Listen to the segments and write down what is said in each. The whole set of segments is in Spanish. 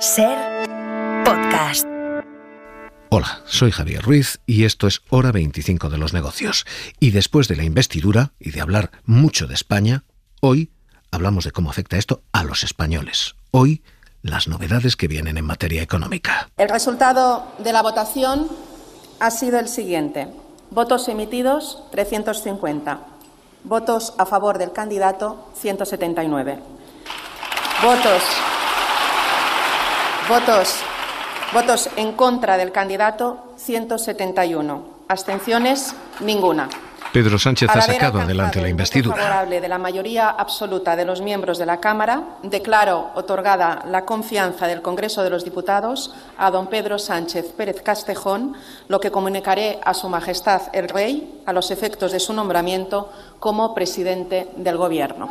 SER Podcast. Hola, soy Javier Ruiz y esto es Hora 25 de los negocios. Y después de la investidura y de hablar mucho de España, hoy hablamos de cómo afecta esto a los españoles. Hoy, las novedades que vienen en materia económica. El resultado de la votación ha sido el siguiente. Votos emitidos, 350. Votos a favor del candidato, 179. Votos en contra del candidato, 171. Abstenciones, ninguna. Pedro Sánchez ha sacado adelante la investidura. Al haber alcanzado el voto favorable de la mayoría absoluta de los miembros de la Cámara, declaro otorgada la confianza del Congreso de los Diputados a don Pedro Sánchez Pérez Castejón, lo que comunicaré a Su Majestad el Rey a los efectos de su nombramiento como presidente del Gobierno.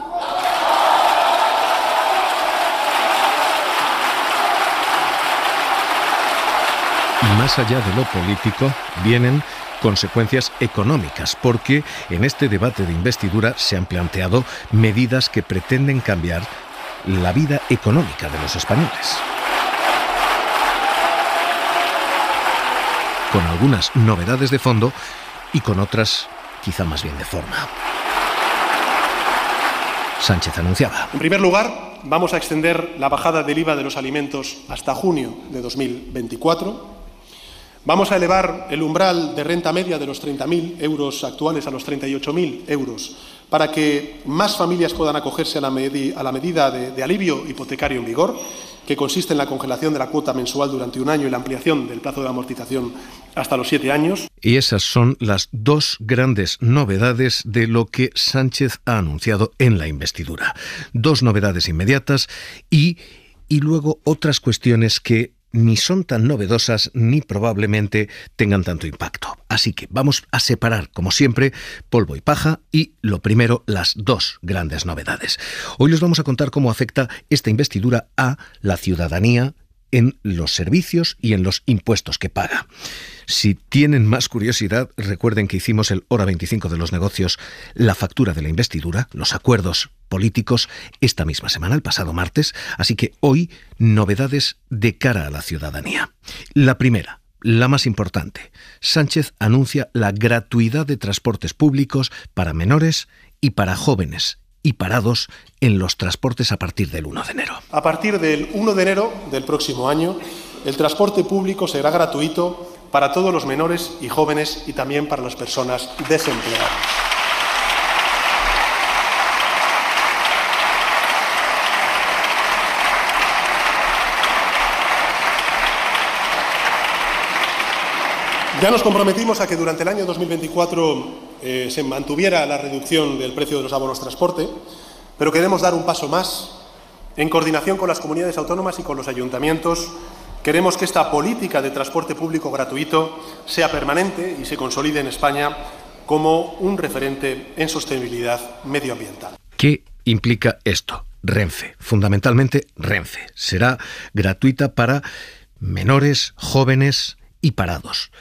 Más allá de lo político, vienen consecuencias económicas, porque en este debate de investidura se han planteado medidas que pretenden cambiar la vida económica de los españoles. Con algunas novedades de fondo y con otras quizá más bien de forma. Sánchez anunciaba: en primer lugar, vamos a extender la bajada del IVA de los alimentos hasta junio de 2024. Vamos a elevar el umbral de renta media de los 30.000 euros actuales a los 38.000 euros para que más familias puedan acogerse a la medida de alivio hipotecario en vigor, que consiste en la congelación de la cuota mensual durante un año y la ampliación del plazo de amortización hasta los 7 años. Y esas son las dos grandes novedades de lo que Sánchez ha anunciado en la investidura. Dos novedades inmediatas y luego otras cuestiones que ni son tan novedosas ni probablemente tengan tanto impacto. Así que vamos a separar, como siempre, polvo y paja y, lo primero, las dos grandes novedades. Hoy les vamos a contar cómo afecta esta investidura a la ciudadanía en los servicios y en los impuestos que paga. Si tienen más curiosidad, recuerden que hicimos el Hora 25 de los negocios, la factura de la investidura, los acuerdos políticos esta misma semana, el pasado martes, así que hoy novedades de cara a la ciudadanía. La primera, la más importante, Sánchez anuncia la gratuidad de transportes públicos para menores y para jóvenes y parados en los transportes a partir del 1 de enero. A partir del 1 de enero del próximo año, el transporte público será gratuito para todos los menores y jóvenes y también para las personas desempleadas. Ya nos comprometimos a que durante el año 2024 se mantuviera la reducción del precio de los abonos transporte, pero queremos dar un paso más. En coordinación con las comunidades autónomas y con los ayuntamientos, queremos que esta política de transporte público gratuito sea permanente y se consolide en España como un referente en sostenibilidad medioambiental. ¿Qué implica esto? Renfe, fundamentalmente Renfe, será gratuita para menores, jóvenes y parados.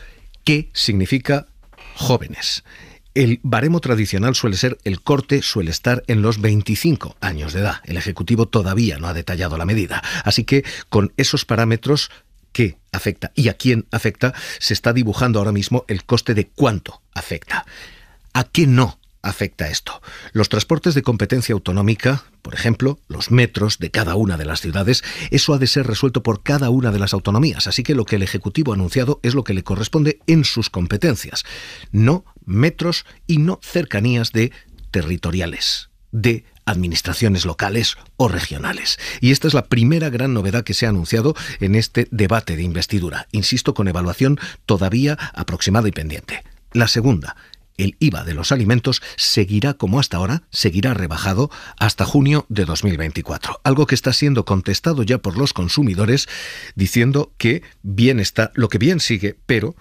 ¿Qué significa jóvenes? El baremo tradicional suele ser el corte, suele estar en los 25 años de edad. El Ejecutivo todavía no ha detallado la medida. Así que con esos parámetros, ¿qué afecta y a quién afecta? Se está dibujando ahora mismo el coste de cuánto afecta. ¿A qué no afecta esto? Los transportes de competencia autonómica, por ejemplo, los metros de cada una de las ciudades, eso ha de ser resuelto por cada una de las autonomías. Así que lo que el Ejecutivo ha anunciado es lo que le corresponde en sus competencias. No metros y no cercanías de territoriales, de administraciones locales o regionales. Y esta es la primera gran novedad que se ha anunciado en este debate de investidura. Insisto, con evaluación todavía aproximada y pendiente. La segunda, el IVA de los alimentos seguirá como hasta ahora, seguirá rebajado hasta junio de 2024. Algo que está siendo contestado ya por los consumidores diciendo que bien está, lo que bien sigue, pero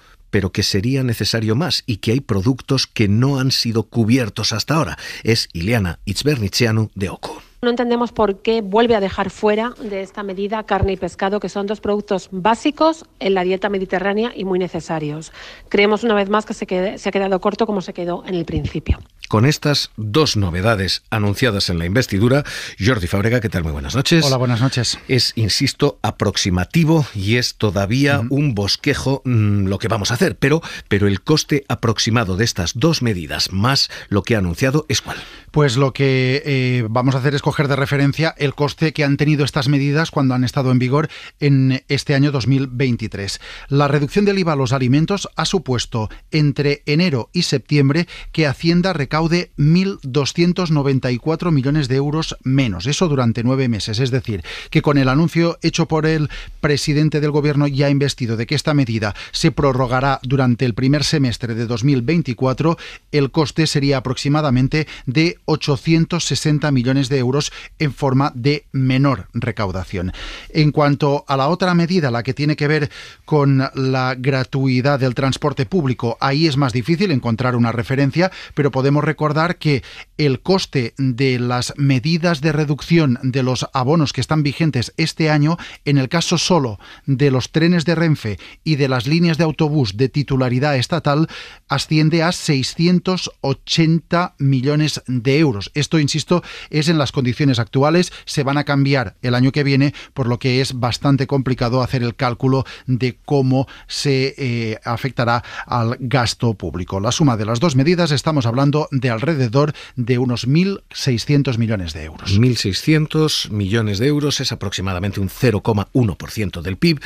que sería necesario más y que hay productos que no han sido cubiertos hasta ahora. Es Ileana Itzbernitzeanu de Ocu. No entendemos por qué vuelve a dejar fuera de esta medida carne y pescado, que son dos productos básicos en la dieta mediterránea y muy necesarios. Creemos una vez más que se ha quedado corto como se quedó en el principio. Con estas dos novedades anunciadas en la investidura, Jordi Fàbrega, ¿qué tal? Muy buenas noches. Hola, buenas noches. Es, insisto, aproximativo y es todavía un bosquejo lo que vamos a hacer, pero el coste aproximado de estas dos medidas más lo que ha anunciado es ¿cuál? Pues lo que vamos a hacer es coger de referencia el coste que han tenido estas medidas cuando han estado en vigor en este año 2023. La reducción del IVA a los alimentos ha supuesto entre enero y septiembre que Hacienda recaude 1.294 millones de euros menos, eso durante 9 meses. Es decir, que con el anuncio hecho por el presidente del Gobierno ya investido de que esta medida se prorrogará durante el primer semestre de 2024, el coste sería aproximadamente de 860 millones de euros en forma de menor recaudación. En cuanto a la otra medida, la que tiene que ver con la gratuidad del transporte público, ahí es más difícil encontrar una referencia, pero podemos recordar que el coste de las medidas de reducción de los abonos que están vigentes este año, en el caso solo de los trenes de Renfe y de las líneas de autobús de titularidad estatal, asciende a 680 millones de euros. Esto, insisto, es en las condiciones actuales, se van a cambiar el año que viene, por lo que es bastante complicado hacer el cálculo de cómo se afectará al gasto público. La suma de las dos medidas, estamos hablando de alrededor de unos 1.600 millones de euros. 1.600 millones de euros es aproximadamente un 0,1% del PIB.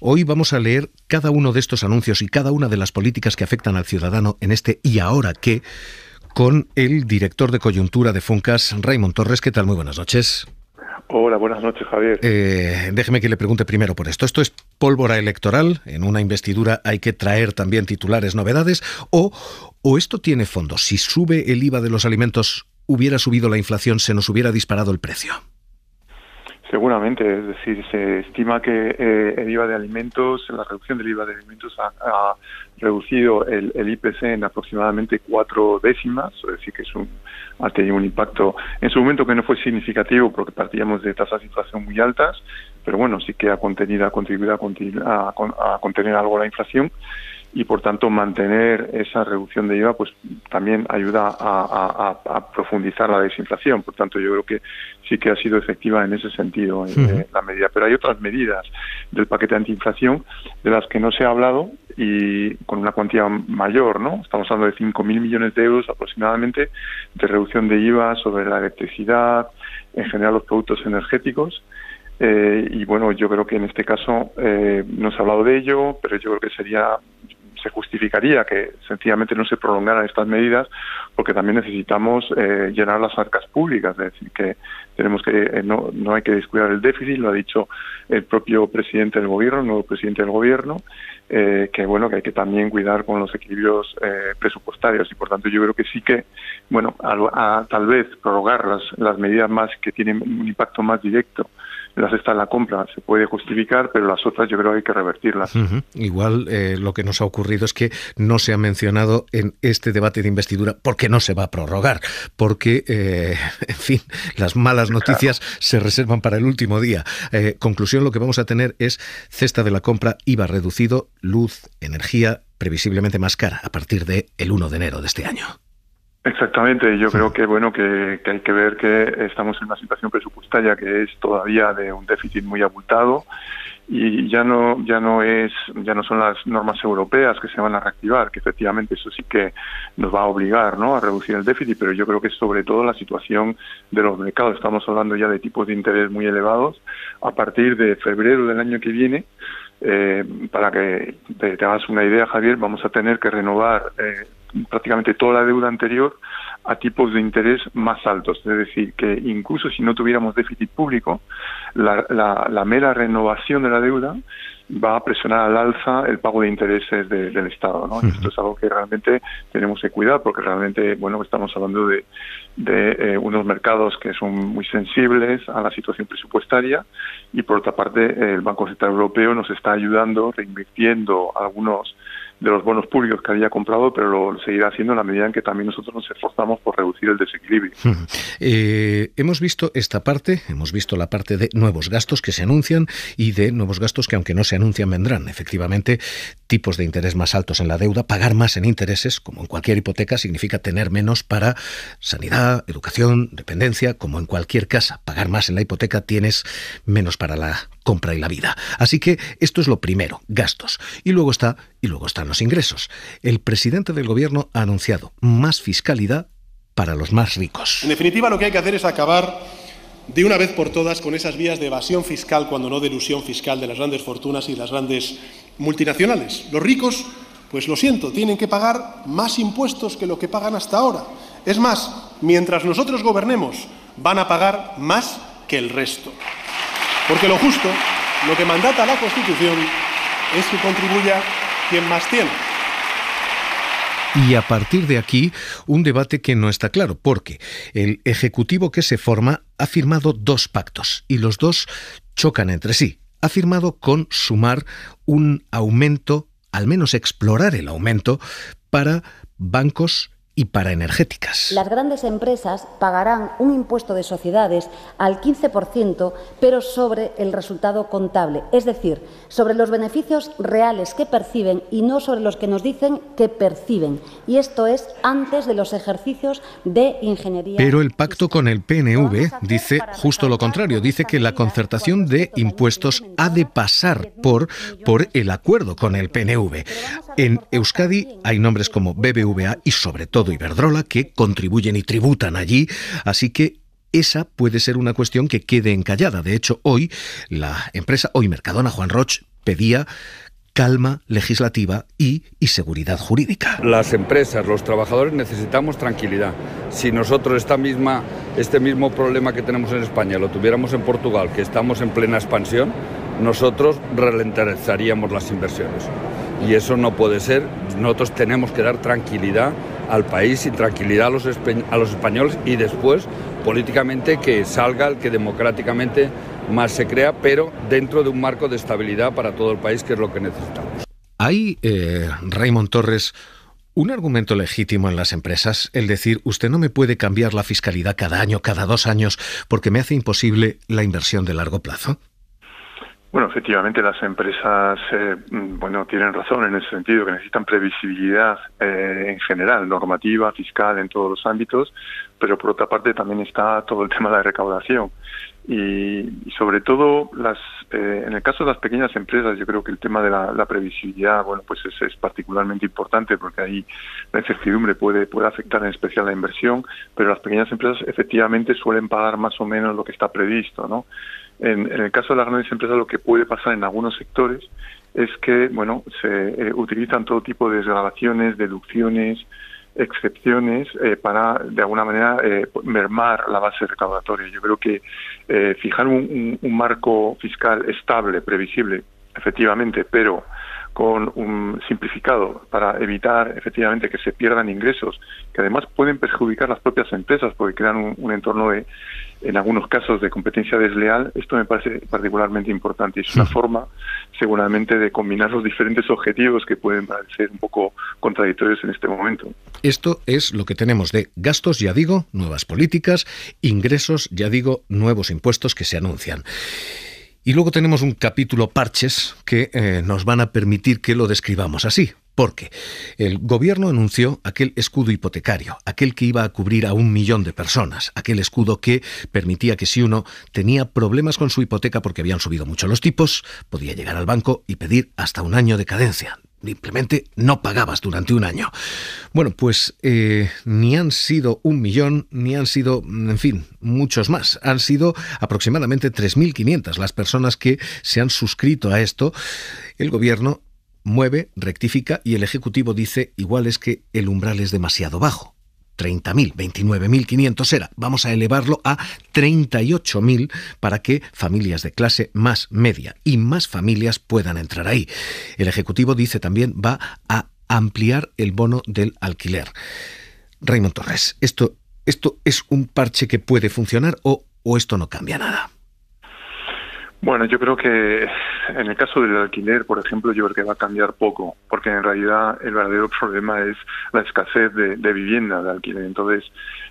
Hoy vamos a leer cada uno de estos anuncios y cada una de las políticas que afectan al ciudadano en este y ahora que, con el director de coyuntura de Funcas, Raymond Torres. ¿Qué tal? Muy buenas noches. Hola, buenas noches, Javier. Déjeme que le pregunte primero por esto. ¿Esto es pólvora electoral? ¿En una investidura hay que traer también titulares, novedades? ¿O esto tiene fondo? Si sube el IVA de los alimentos, hubiera subido la inflación, se nos hubiera disparado el precio. Seguramente, es decir, se estima que el IVA de alimentos, la reducción del IVA de alimentos ha reducido el IPC en aproximadamente 4 décimas, es decir, que ha tenido un impacto en su momento que no fue significativo porque partíamos de tasas de inflación muy altas, pero bueno, sí que ha contribuido a contener algo la inflación. Y por tanto mantener esa reducción de IVA pues también ayuda a profundizar la desinflación. Por tanto yo creo que sí que ha sido efectiva en ese sentido la medida. Pero hay otras medidas del paquete antiinflación de las que no se ha hablado y con una cuantía mayor, ¿no? Estamos hablando de 5.000 millones de euros aproximadamente de reducción de IVA sobre la electricidad, en general los productos energéticos. Y bueno, yo creo que en este caso no se ha hablado de ello, pero yo creo que se justificaría que sencillamente no se prolongaran estas medidas porque también necesitamos llenar las arcas públicas, es decir, que tenemos que no hay que descuidar el déficit, lo ha dicho el propio presidente del Gobierno, el nuevo presidente del Gobierno, que hay que también cuidar con los equilibrios presupuestarios y por tanto yo creo que sí que, tal vez prorrogar las medidas más que tienen un impacto más directo. La cesta en la compra se puede justificar, pero las otras yo creo que hay que revertirlas. Igual lo que nos ha ocurrido es que no se ha mencionado en este debate de investidura porque no se va a prorrogar, porque, las malas noticias se reservan para el último día. Conclusión, lo que vamos a tener es cesta de la compra, IVA reducido, luz, energía, previsiblemente más cara a partir del 1 de enero de este año. Exactamente, yo creo que hay que ver que estamos en una situación presupuestaria que es todavía de un déficit muy abultado y ya no son las normas europeas que se van a reactivar, que efectivamente eso sí que nos va a obligar, ¿no?, a reducir el déficit, pero yo creo que es sobre todo la situación de los mercados. Estamos hablando ya de tipos de interés muy elevados a partir de febrero del año que viene. Para que te hagas una idea, Javier, vamos a tener que renovar prácticamente toda la deuda anterior a tipos de interés más altos. Es decir, que incluso si no tuviéramos déficit público, la mera renovación de la deuda va a presionar al alza el pago de intereses del Estado, ¿no? Y esto es algo que realmente tenemos que cuidar porque realmente, estamos hablando de unos mercados que son muy sensibles a la situación presupuestaria y, por otra parte, el Banco Central Europeo nos está ayudando, reinvirtiendo algunos de los bonos públicos que había comprado, pero lo seguirá haciendo en la medida en que también nosotros nos esforzamos por reducir el desequilibrio. Hemos visto esta parte, hemos visto la parte de nuevos gastos que se anuncian y de nuevos gastos que, aunque no se anuncian, vendrán. Efectivamente, tipos de interés más altos en la deuda, pagar más en intereses, como en cualquier hipoteca, significa tener menos para sanidad, educación, dependencia, como en cualquier casa. Pagar más en la hipoteca tienes menos para la compra y la vida. Así que esto es lo primero, gastos. Y luego están los ingresos. El presidente del Gobierno ha anunciado más fiscalidad para los más ricos. En definitiva, lo que hay que hacer es acabar de una vez por todas con esas vías de evasión fiscal, cuando no de elusión fiscal, de las grandes fortunas y de las grandes multinacionales. Los ricos, pues lo siento, tienen que pagar más impuestos que lo que pagan hasta ahora. Es más, mientras nosotros gobernemos, van a pagar más que el resto. Porque lo justo, lo que mandata la Constitución, es que contribuya quien más tiene. Y a partir de aquí, un debate que no está claro, porque el Ejecutivo que se forma ha firmado dos pactos y los dos chocan entre sí. Ha firmado con Sumar un aumento, al menos explorar el aumento, para bancos y para energéticas. Las grandes empresas pagarán un impuesto de sociedades al 15%, pero sobre el resultado contable, es decir, sobre los beneficios reales que perciben y no sobre los que nos dicen que perciben. Y esto es antes de los ejercicios de ingeniería. Pero el pacto con el PNV dice justo lo contrario, dice que la concertación de impuestos ha de pasar por el acuerdo con el PNV. En Euskadi hay nombres como BBVA y sobre todo Iberdrola, que contribuyen y tributan allí, así que esa puede ser una cuestión que quede encallada. De hecho, hoy la empresa, hoy Mercadona, Juan Roche, pedía calma legislativa y seguridad jurídica. Las empresas, los trabajadores necesitamos tranquilidad. Si nosotros este mismo problema que tenemos en España lo tuviéramos en Portugal, que estamos en plena expansión, nosotros ralentizaríamos las inversiones. Y eso no puede ser. Nosotros tenemos que dar tranquilidad al país y tranquilidad a los españoles, y después, políticamente, que salga el que democráticamente más se crea, pero dentro de un marco de estabilidad para todo el país, que es lo que necesitamos. Hay, Raimon Torres, un argumento legítimo en las empresas, el decir, usted no me puede cambiar la fiscalidad cada año, cada 2 años, porque me hace imposible la inversión de largo plazo. Bueno, efectivamente las empresas tienen razón en ese sentido, que necesitan previsibilidad en general, normativa, fiscal, en todos los ámbitos, pero por otra parte también está todo el tema de la recaudación. Y sobre todo, en el caso de las pequeñas empresas, yo creo que el tema de la previsibilidad, es particularmente importante, porque ahí la incertidumbre puede afectar en especial la inversión, pero las pequeñas empresas efectivamente suelen pagar más o menos lo que está previsto, ¿no? En el caso de las grandes empresas, lo que puede pasar en algunos sectores es que, se utilizan todo tipo de desgravaciones, deducciones, excepciones para, de alguna manera, mermar la base recaudatoria. Yo creo que fijar un marco fiscal estable, previsible, efectivamente, pero con un simplificado, para evitar efectivamente que se pierdan ingresos, que además pueden perjudicar las propias empresas porque crean un entorno de, en algunos casos, de competencia desleal. Esto me parece particularmente importante. Es una forma, seguramente, de combinar los diferentes objetivos que pueden parecer un poco contradictorios en este momento. Esto es lo que tenemos de gastos, ya digo, nuevas políticas, ingresos, ya digo, nuevos impuestos que se anuncian. Y luego tenemos un capítulo parches que nos van a permitir que lo describamos así, porque el gobierno anunció aquel escudo hipotecario, aquel que iba a cubrir a 1 millón de personas, aquel escudo que permitía que si uno tenía problemas con su hipoteca porque habían subido mucho los tipos, podía llegar al banco y pedir hasta 1 año de cadencia. Simplemente no pagabas durante 1 año. Bueno, pues ni han sido 1 millón, ni han sido, en fin, muchos más. Han sido aproximadamente 3.500 las personas que se han suscrito a esto. El gobierno mueve, rectifica y el Ejecutivo dice, igual es que el umbral es demasiado bajo. 30.000, 29.500 era. Vamos a elevarlo a 38.000 para que familias de clase más media y más familias puedan entrar ahí. El Ejecutivo dice también va a ampliar el bono del alquiler. Raymond Torres, ¿esto es un parche que puede funcionar o esto no cambia nada? Bueno, yo creo que en el caso del alquiler, por ejemplo, yo creo que va a cambiar poco, porque en realidad el verdadero problema es la escasez de vivienda de alquiler. Entonces,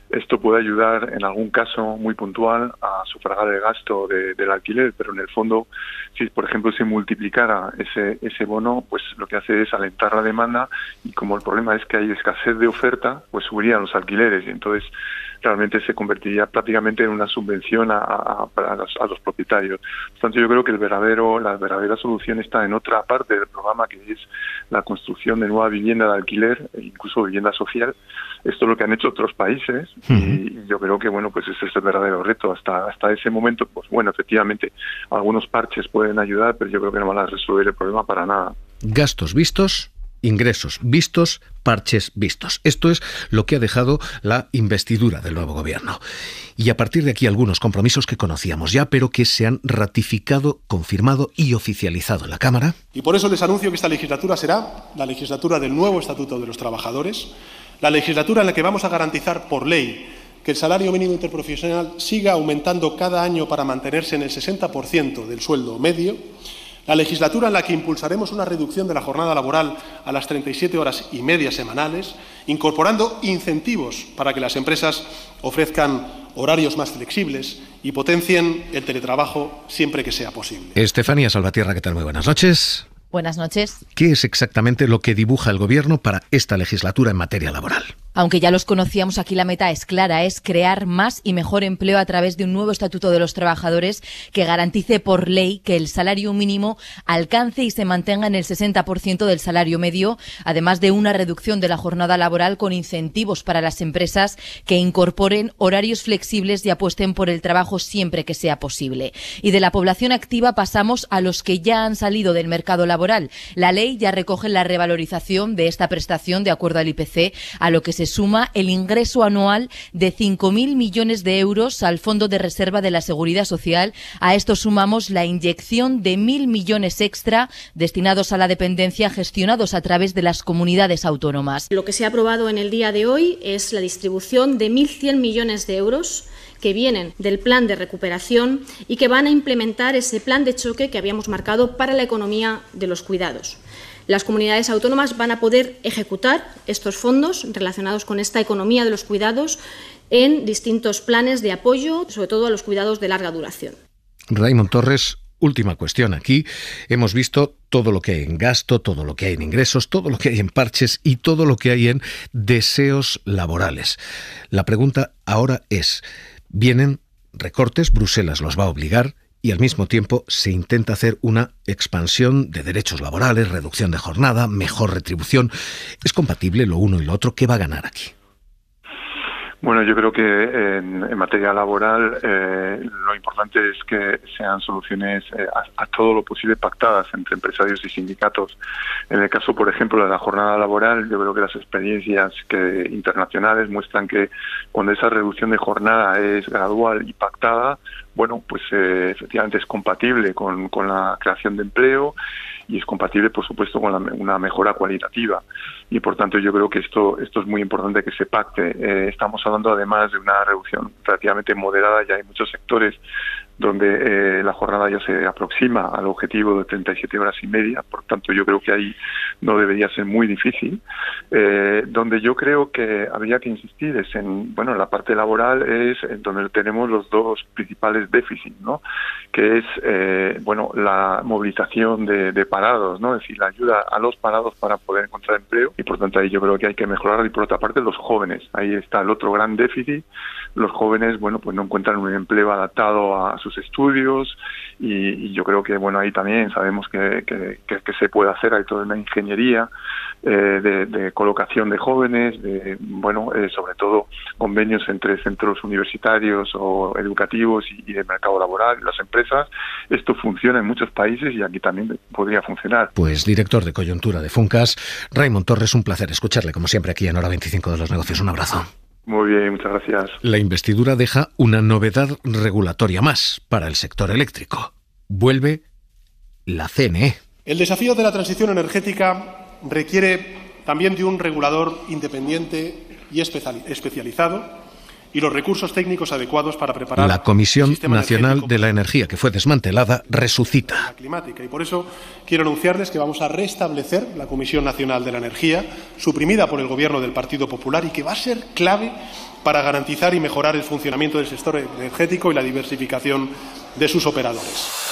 esto puede ayudar en algún caso muy puntual a sufragar el gasto del alquiler, pero en el fondo, si por ejemplo se multiplicara ese bono, pues lo que hace es alentar la demanda, y como el problema es que hay escasez de oferta, pues subirían los alquileres, y entonces realmente se convertiría prácticamente en una subvención a los propietarios. Por tanto, yo creo que la verdadera solución está en otra parte del programa, que es la construcción de nueva vivienda de alquiler, incluso vivienda social. Esto es lo que han hecho otros países, y yo creo que, bueno, pues ese es el verdadero reto. Hasta ese momento, pues bueno, efectivamente, algunos parches pueden ayudar, pero yo creo que no van a resolver el problema para nada. Gastos vistos, ingresos vistos, parches vistos. Esto es lo que ha dejado la investidura del nuevo gobierno. Y a partir de aquí algunos compromisos que conocíamos ya, pero que se han ratificado, confirmado y oficializado en la Cámara. Y por eso les anuncio que esta legislatura será la legislatura del nuevo Estatuto de los Trabajadores, la legislatura en la que vamos a garantizar por ley que el salario mínimo interprofesional siga aumentando cada año para mantenerse en el 60% del sueldo medio, la legislatura en la que impulsaremos una reducción de la jornada laboral a las 37 horas y media semanales, incorporando incentivos para que las empresas ofrezcan horarios más flexibles y potencien el teletrabajo siempre que sea posible. Estefanía Salvatierra, ¿qué tal? Muy buenas noches. Buenas noches. ¿Qué es exactamente lo que dibuja el Gobierno para esta legislatura en materia laboral? Aunque ya los conocíamos, aquí la meta es clara, es crear más y mejor empleo a través de un nuevo Estatuto de los Trabajadores que garantice por ley que el salario mínimo alcance y se mantenga en el 60% del salario medio, además de una reducción de la jornada laboral con incentivos para las empresas que incorporen horarios flexibles y apuesten por el trabajo siempre que sea posible. Y de la población activa pasamos a los que ya han salido del mercado laboral. La ley ya recoge la revalorización de esta prestación de acuerdo al IPC, a lo que se suma el ingreso anual de 5.000 millones de euros al Fondo de Reserva de la Seguridad Social. A esto sumamos la inyección de 1.000 millones extra destinados a la dependencia, gestionados a través de las comunidades autónomas. Lo que se ha aprobado en el día de hoy es la distribución de 1.100 millones de euros que vienen del plan de recuperación y que van a implementar ese plan de choque que habíamos marcado para la economía de los cuidados. Las comunidades autónomas van a poder ejecutar estos fondos relacionados con esta economía de los cuidados en distintos planes de apoyo, sobre todo a los cuidados de larga duración. Raimon Torres, última cuestión aquí. Hemos visto todo lo que hay en gasto, todo lo que hay en ingresos, todo lo que hay en parches y todo lo que hay en deseos laborales. La pregunta ahora es, vienen recortes, Bruselas los va a obligar, y al mismo tiempo se intenta hacer una expansión de derechos laborales, reducción de jornada, mejor retribución. ¿Es compatible lo uno y lo otro? ¿Qué va a ganar aquí? Bueno, yo creo que en materia laboral lo importante es que sean soluciones a todo lo posible pactadas entre empresarios y sindicatos. En el caso, por ejemplo, de la jornada laboral, yo creo que las experiencias internacionales muestran que cuando esa reducción de jornada es gradual y pactada, bueno, pues efectivamente es compatible con la creación de empleo y es compatible, por supuesto, con una mejora cualitativa. Y, por tanto, yo creo que esto es muy importante que se pacte. Estamos hablando, además, de una reducción relativamente moderada. Ya hay muchos sectores donde la jornada ya se aproxima al objetivo de 37 horas y media, por tanto yo creo que ahí no debería ser muy difícil. Donde yo creo que habría que insistir es en la parte laboral, es en donde tenemos los dos principales déficits, ¿no? Que es la movilización de parados, ¿no? Es decir, la ayuda a los parados para poder encontrar empleo, y por tanto ahí yo creo que hay que mejorar. Y por otra parte, los jóvenes, ahí está el otro gran déficit. Los jóvenes, pues no encuentran un empleo adaptado a sus estudios, y yo creo que ahí también sabemos que se puede hacer. Hay toda una ingeniería de colocación de jóvenes, sobre todo convenios entre centros universitarios o educativos y el mercado laboral y las empresas. Esto funciona en muchos países y aquí también podría funcionar. Pues director de coyuntura de Funcas, Raymond Torres, un placer escucharle como siempre aquí en Hora 25 de los Negocios. Un abrazo. Muy bien, muchas gracias. La investidura deja una novedad regulatoria más para el sector eléctrico. Vuelve la CNE. El desafío de la transición energética requiere también de un regulador independiente y especializado y los recursos técnicos adecuados para preparar. La Comisión Nacional de la Energía, que fue desmantelada, resucita. Climática, y por eso quiero anunciarles que vamos a restablecer la Comisión Nacional de la Energía, suprimida por el Gobierno del Partido Popular, y que va a ser clave para garantizar y mejorar el funcionamiento del sector energético y la diversificación de sus operadores.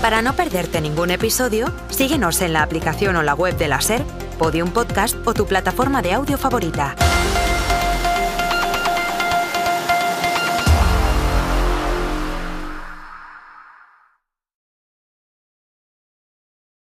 Para no perderte ningún episodio, síguenos en la aplicación o la web de la SER, Podium Podcast o tu plataforma de audio favorita.